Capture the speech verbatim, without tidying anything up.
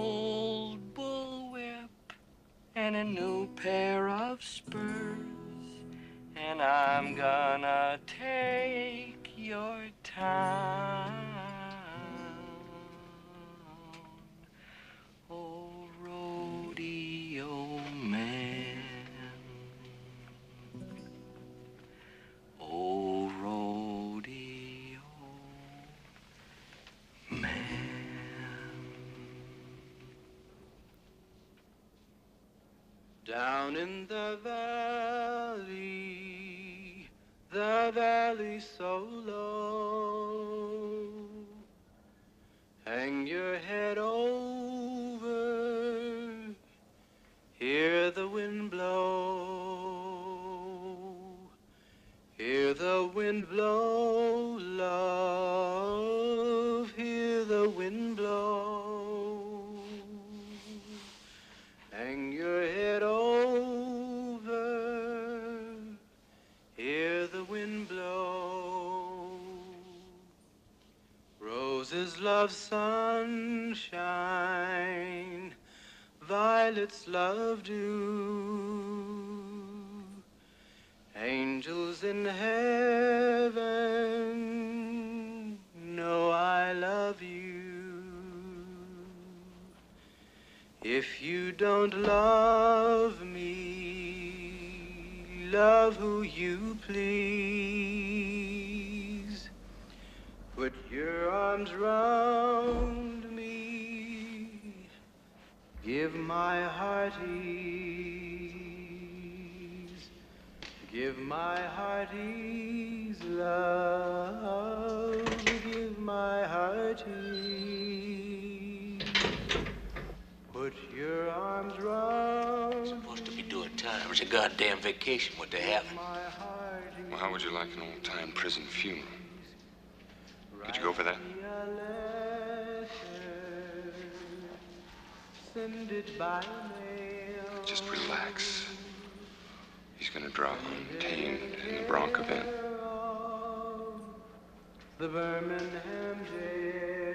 old bullwhip and a new pair of spurs, and I'm gonna take your town. Oh, rodeo man, oh, rodeo man. Down in the valley, the valley so low, hang your head over, hear the wind blow, hear the wind blow, love, hear the wind blow, hang your head over, hear the wind blow. Roses love sunshine, violets love dew, angels in heaven know I love you. If you don't love me, love who you please, put your arms round me, give my heart ease, give my heart ease, love, give my heart ease, put your arms round. Supposed to be doing time. It's a goddamn vacation what they're having. Well, how would you like an old-time prison funeral? Could you go for that? Just relax. He's going to drop untamed in the Bronx event. The Birmingham jail.